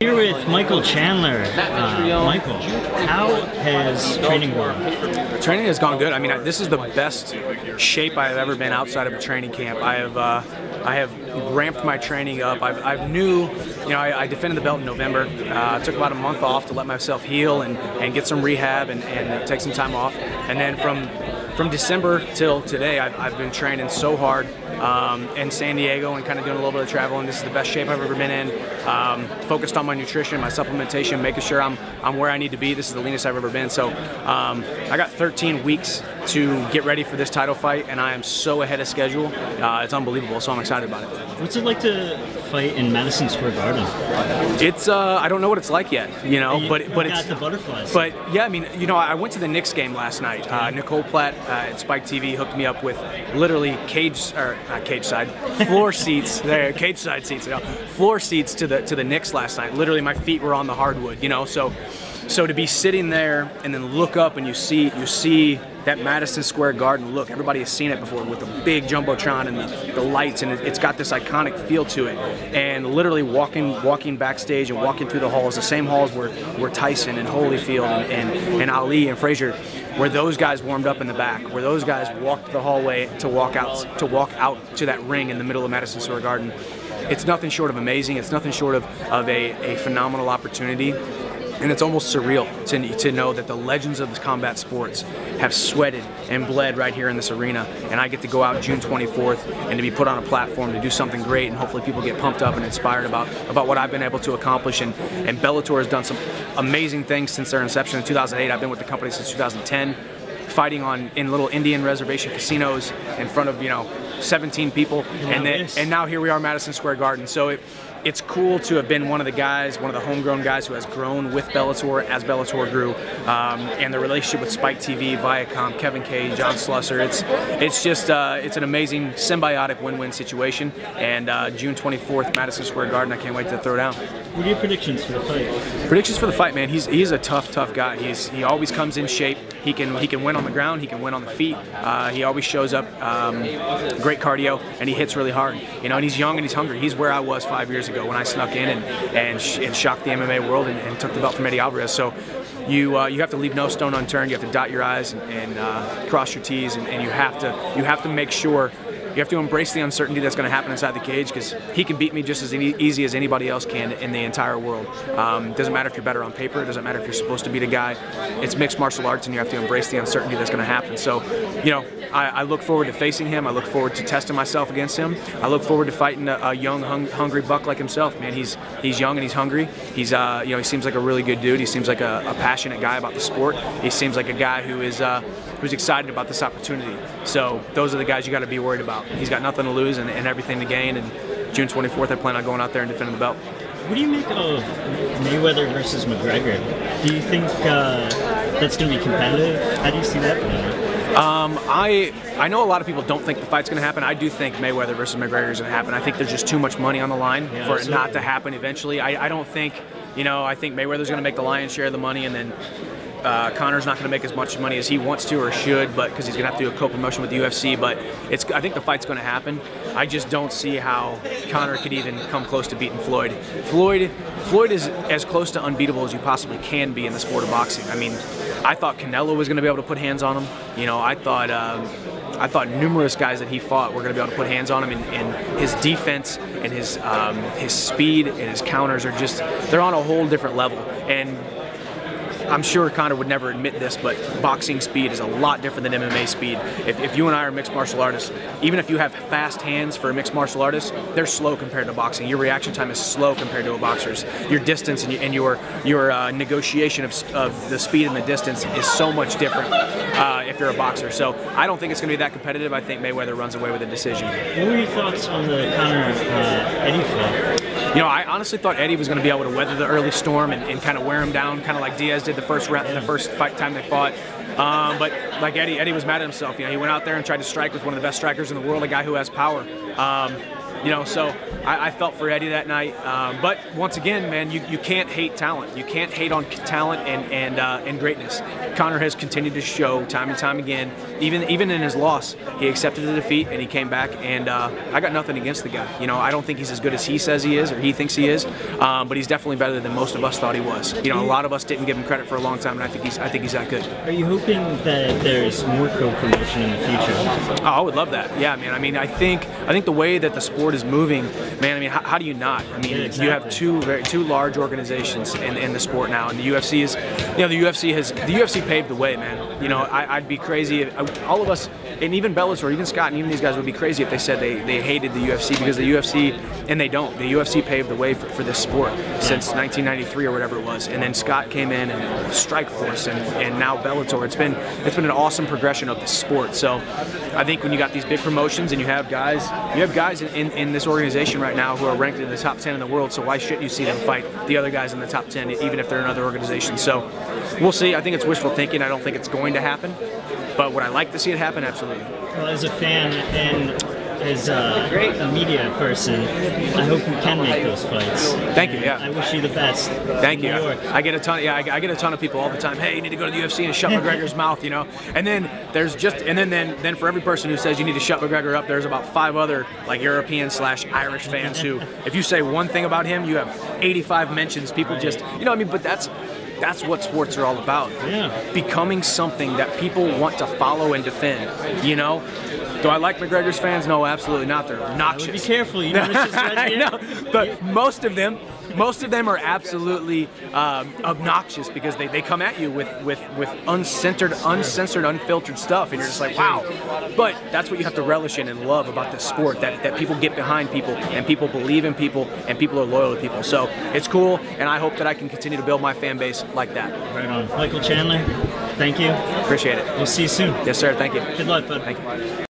Here with Michael Chandler. Michael, how has training gone? Training has gone good. I mean, this is the best shape I have ever been outside of a training camp. I have ramped my training up. I defended the belt in November. Took about a month off to let myself heal and get some rehab and take some time off. And then from December till today, I've been training so hard. In San Diego and kind of doing a little bit of travel, and this is the best shape I've ever been in. Focused on my nutrition, my supplementation, making sure I'm where I need to be. This is the leanest I've ever been. So I got 13 weeks to get ready for this title fight, and I am so ahead of schedule. It's unbelievable, so I'm excited about it. What's it like to fight in Madison Square Garden? It's I don't know what it's like yet, you know, but it's got the butterflies. But yeah, I mean, you know, I went to the Knicks game last night. Nicole Platt at Spike TV hooked me up with literally floor seats. There, cage side seats. You know, floor seats to the Knicks last night. Literally, my feet were on the hardwood. You know, so to be sitting there and then look up and you see that Madison Square Garden look. Everybody has seen it before with the big jumbotron and the lights, and it's got this iconic feel to it. And literally walking backstage and walking through the halls, the same halls where Tyson and Holyfield and Ali and Frazier, where those guys warmed up in the back, where those guys walked the hallway to walk out to that ring in the middle of Madison Square Garden. It's nothing short of amazing. It's nothing short of a phenomenal opportunity. And it's almost surreal to know that the legends of the combat sports have sweated and bled right here in this arena, and I get to go out June 24th and to be put on a platform to do something great, and hopefully people get pumped up and inspired about what I've been able to accomplish. And Bellator has done some amazing things since their inception in 2008. I've been with the company since 2010, fighting in little Indian reservation casinos in front of, you know, 17 people, and now here we are, Madison Square Garden. So it's cool to have been one of the homegrown guys who has grown with Bellator as Bellator grew, and the relationship with Spike TV, Viacom, Kevin K, John Slusser. It's just it's an amazing symbiotic win-win situation. And June 24th, Madison Square Garden. I can't wait to throw down. What are your predictions for the fight? Predictions for the fight, man. He's a tough guy. He always comes in shape. He can win on the ground. He can win on the feet. He always shows up. Great cardio, and he hits really hard. You know, and he's young and he's hungry. He's where I was 5 years ago when I snuck in and shocked the MMA world and took the belt from Eddie Alvarez. So you have to leave no stone unturned. You have to dot your I's and cross your T's, and you have to make sure. You have to embrace the uncertainty that's going to happen inside the cage, because he can beat me just as easy as anybody else can in the entire world. It doesn't matter if you're better on paper. It doesn't matter if you're supposed to beat a guy. It's mixed martial arts, and you have to embrace the uncertainty that's going to happen. So, you know, I look forward to facing him. I look forward to testing myself against him. I look forward to fighting a young, hungry buck like himself. Man, he's young and he's hungry. He's you know, he seems like a really good dude. He seems like a passionate guy about the sport. He seems like a guy who is who's excited about this opportunity. So those are the guys you got to be worried about. He's got nothing to lose and everything to gain, and June 24th I plan on going out there and defending the belt. What do you make of Mayweather versus McGregor? Do you think that's going to be competitive? How do you see that playing? I know a lot of people don't think the fight's going to happen. I do think Mayweather versus McGregor is going to happen. I think there's just too much money on the line for it not to happen eventually. I don't think, you know, I think Mayweather's going to make the lion's share of the money, and then Conor's not going to make as much money as he wants to or should, but because he's going to have to do a co-promotion with the UFC. But I think the fight's going to happen. I just don't see how Conor could even come close to beating Floyd. Floyd is as close to unbeatable as you possibly can be in the sport of boxing. I mean, I thought Canelo was going to be able to put hands on him. You know, I thought numerous guys that he fought were going to be able to put hands on him, and his defense and his speed and his counters are just, they're on a whole different level. And I'm sure Conor would never admit this, but boxing speed is a lot different than MMA speed. If you and I are mixed martial artists, even if you have fast hands for a mixed martial artist, they're slow compared to boxing. Your reaction time is slow compared to a boxer's. Your distance and your negotiation of the speed and the distance is so much different if you're a boxer. So I don't think it's going to be that competitive. I think Mayweather runs away with a decision. What were your thoughts on the Conor Eddie fight? You know, I honestly thought Eddie was going to be able to weather the early storm and kind of wear him down, kind of like Diaz did the first round, the first fight time they fought. But like Eddie was mad at himself. You know, he went out there and tried to strike with one of the best strikers in the world, a guy who has power. You know, so I felt for Eddie that night. But once again, man, you can't hate talent. You can't hate on talent and greatness. Conor has continued to show time and time again. Even in his loss, he accepted the defeat and he came back. And I got nothing against the guy. You know, I don't think he's as good as he says he is or he thinks he is. But he's definitely better than most of us thought he was. You know, a lot of us didn't give him credit for a long time, and I think he's that good. Are you hoping that there's more co-promotion in the future? Oh, I would love that. Yeah, man. I mean, I think the way that the sport is moving, man. I mean, how do you not? I mean, yeah, exactly. You have two large organizations in the sport now, and the UFC is, you know, the UFC paved the way, man. You know, I'd be crazy. All of us, and even Bellator, even Scott, and even these guys would be crazy if they said they hated the UFC, because the UFC, and they don't. The UFC paved the way for this sport since 1993 or whatever it was, and then Scott came in and Strikeforce and now Bellator. It's been an awesome progression of the sport. So I think when you got these big promotions and you have guys in this organization right now who are ranked in the top 10 in the world, so why shouldn't you see them fight the other guys in the top 10, even if they're in other organizations? So we'll see. I think it's wishful thinking. I don't think it's going to happen. But would I like to see it happen? Absolutely. Well, as a fan and as a media person, I hope we can make those fights. Thank you. Yeah. I wish you the best. Thank you. I get a ton. Yeah, I get a ton of people all the time. Hey, you need to go to the UFC and shut McGregor's mouth, you know. And then there's just, and then for every person who says you need to shut McGregor up, there's about 5 other like European/Irish fans who, if you say one thing about him, you have 85 mentions. People right. Just, you know, what I mean, but that's what sports are all about. Yeah. Becoming something that people want to follow and defend. You know. Do I like McGregor's fans? No, absolutely not. They're obnoxious. Be careful. You know, this is right here. I know, but most of them are absolutely obnoxious, because they come at you with uncensored, unfiltered stuff, and you're just like, wow. But that's what you have to relish in and love about this sport, that people get behind people, and people believe in people, and people are loyal to people. So it's cool, and I hope that I can continue to build my fan base like that. Right on. Michael Chandler, thank you. Appreciate it. We'll see you soon. Yes, sir. Thank you. Good luck, bud. Thank you.